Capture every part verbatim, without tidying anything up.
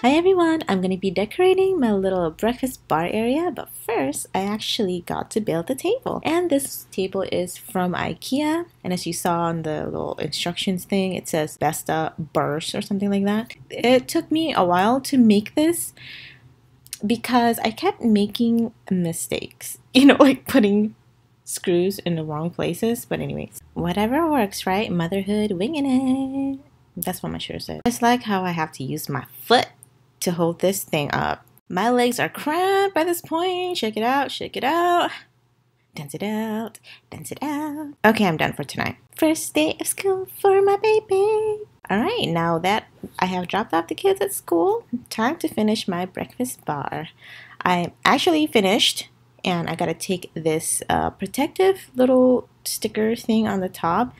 Hi everyone, I'm going to be decorating my little breakfast bar area, but first I actually got to build the table. And this table is from IKEA, and as you saw on the little instructions thing, it says Bersta Bers or something like that. It took me a while to make this because I kept making mistakes, you know, like putting screws in the wrong places. But anyways, whatever works, right? Motherhood, winging it. That's what my shirt said. It's like how I have to use my foot to hold this thing up. My legs are cramped by this point. Shake it out, shake it out, dance it out, dance it out. Okay, I'm done for tonight. First day of school for my baby. All right, now that I have dropped off the kids at school, time to finish my breakfast bar. I'm actually finished, and I gotta take this uh, protective little sticker thing on the top.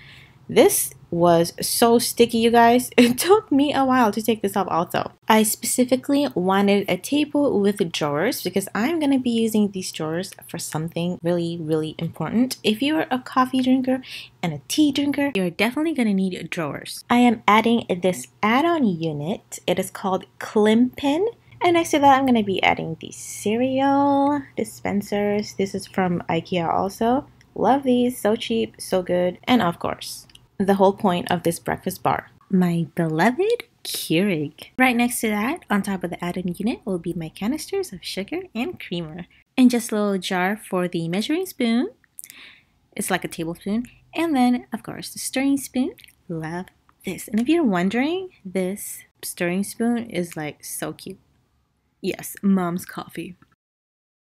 This was so sticky, you guys. It took me a while to take this off also. I specifically wanted a table with drawers because I'm gonna be using these drawers for something really, really important. If you're a coffee drinker and a tea drinker, you're definitely gonna need drawers. I am adding this add-on unit. It is called Klimpen. And next to that, I'm going to be adding the cereal dispensers. This is from IKEA also. Love these. So cheap, so good. And of course, the whole point of this breakfast bar, my beloved Keurig. Right next to that, on top of the add-in unit, will be my canisters of sugar and creamer. And just a little jar for the measuring spoon. It's like a tablespoon. And then, of course, the stirring spoon. Love this. And if you're wondering, this stirring spoon is like so cute. Yes, mom's coffee.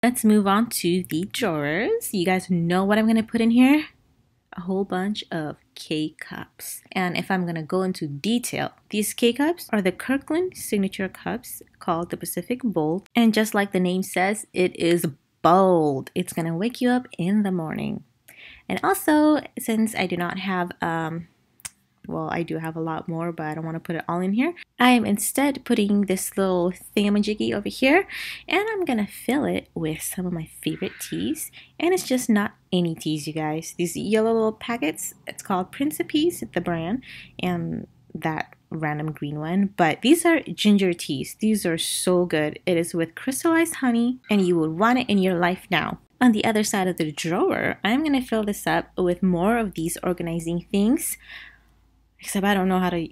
Let's move on to the drawers. You guys know what I'm going to put in here? A whole bunch of K-cups. And if I'm going to go into detail, these K-cups are the Kirkland Signature cups called the Pacific Bold. And just like the name says, it is bold. It's going to wake you up in the morning. And also, since I do not have... um. Well, I do have a lot more, but I don't want to put it all in here. I am instead putting this little thingamajiggy over here, and I'm going to fill it with some of my favorite teas. And it's just not any teas, you guys. These yellow little packets, it's called Prince of Peace, the brand, and that random green one. But these are ginger teas. These are so good. It is with crystallized honey, and you will want it in your life now. On the other side of the drawer, I'm going to fill this up with more of these organizing things. Except I don't know how to...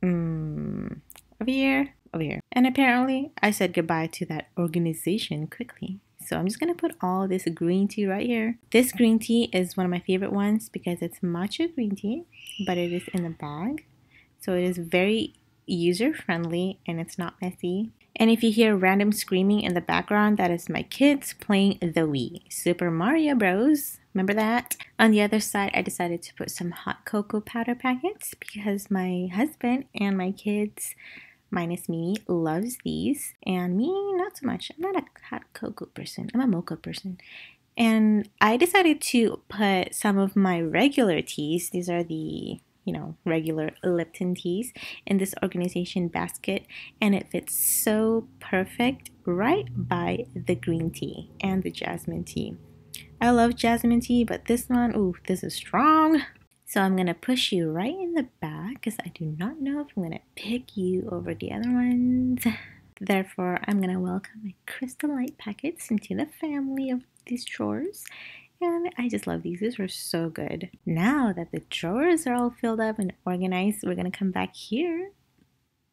Um, over here, over here. And apparently, I said goodbye to that organization quickly. So I'm just going to put all this green tea right here. This green tea is one of my favorite ones because it's matcha green tea, but it is in a bag. So it is very user-friendly and it's not messy. And if you hear random screaming in the background, that is my kids playing the Wii. Super Mario Bros. Remember that? On the other side, I decided to put some hot cocoa powder packets because my husband and my kids, minus Mimi, loves these. And me, not so much. I'm not a hot cocoa person. I'm a mocha person. And I decided to put some of my regular teas. These are the... you know, regular Lipton teas in this organization basket, and it fits so perfect right by the green tea and the jasmine tea. I love jasmine tea, but this one, ooh, this is strong. So I'm gonna push you right in the back because I do not know if I'm gonna pick you over the other ones. Therefore, I'm gonna welcome my Crystal Light packets into the family of these drawers. And I just love these. These are so good. Now that the drawers are all filled up and organized, we're going to come back here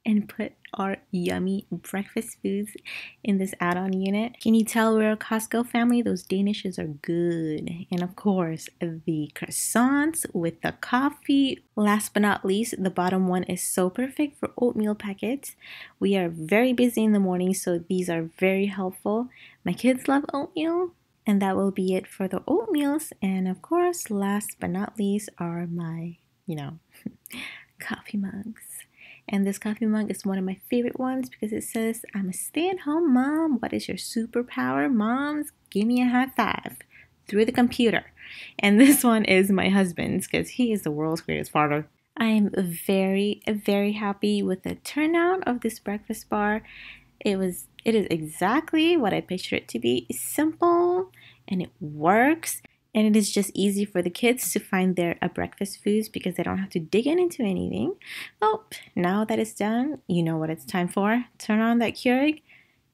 and put our yummy breakfast foods in this add-on unit. Can you tell we're a Costco family? Those danishes are good. And of course, the croissants with the coffee. Last but not least, the bottom one is so perfect for oatmeal packets. We are very busy in the morning, so these are very helpful. My kids love oatmeal. And that will be it for the oatmeals. And of course, last but not least are my, you know, coffee mugs. And this coffee mug is one of my favorite ones because it says, I'm a stay-at-home mom. What is your superpower? Moms, give me a high five through the computer. And this one is my husband's because he is the world's greatest father. I am very, very happy with the turnout of this breakfast bar. It was, it is exactly what I pictured it to be. It's simple and it works. And it is just easy for the kids to find their uh, breakfast foods because they don't have to dig in into anything. Well, now that it's done, you know what it's time for. Turn on that Keurig,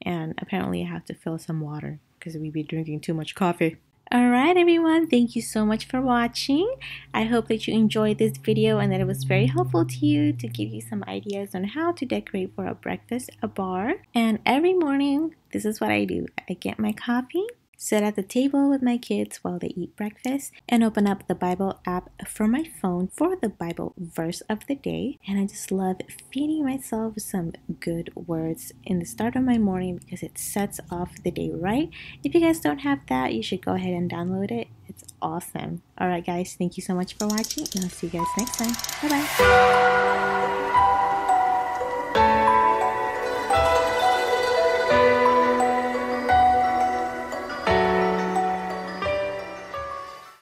and apparently I have to fill some water because we've been drinking too much coffee. Alright everyone, thank you so much for watching. I hope that you enjoyed this video and that it was very helpful to you, to give you some ideas on how to decorate for a breakfast, a bar. And every morning, this is what I do. I get my coffee, sit at the table with my kids while they eat breakfast, and open up the Bible app for my phone for the Bible verse of the day. And I just love feeding myself some good words in the start of my morning because it sets off the day right. If you guys don't have that, you should go ahead and download it. It's awesome. Alright guys, thank you so much for watching, and I'll see you guys next time. Bye bye.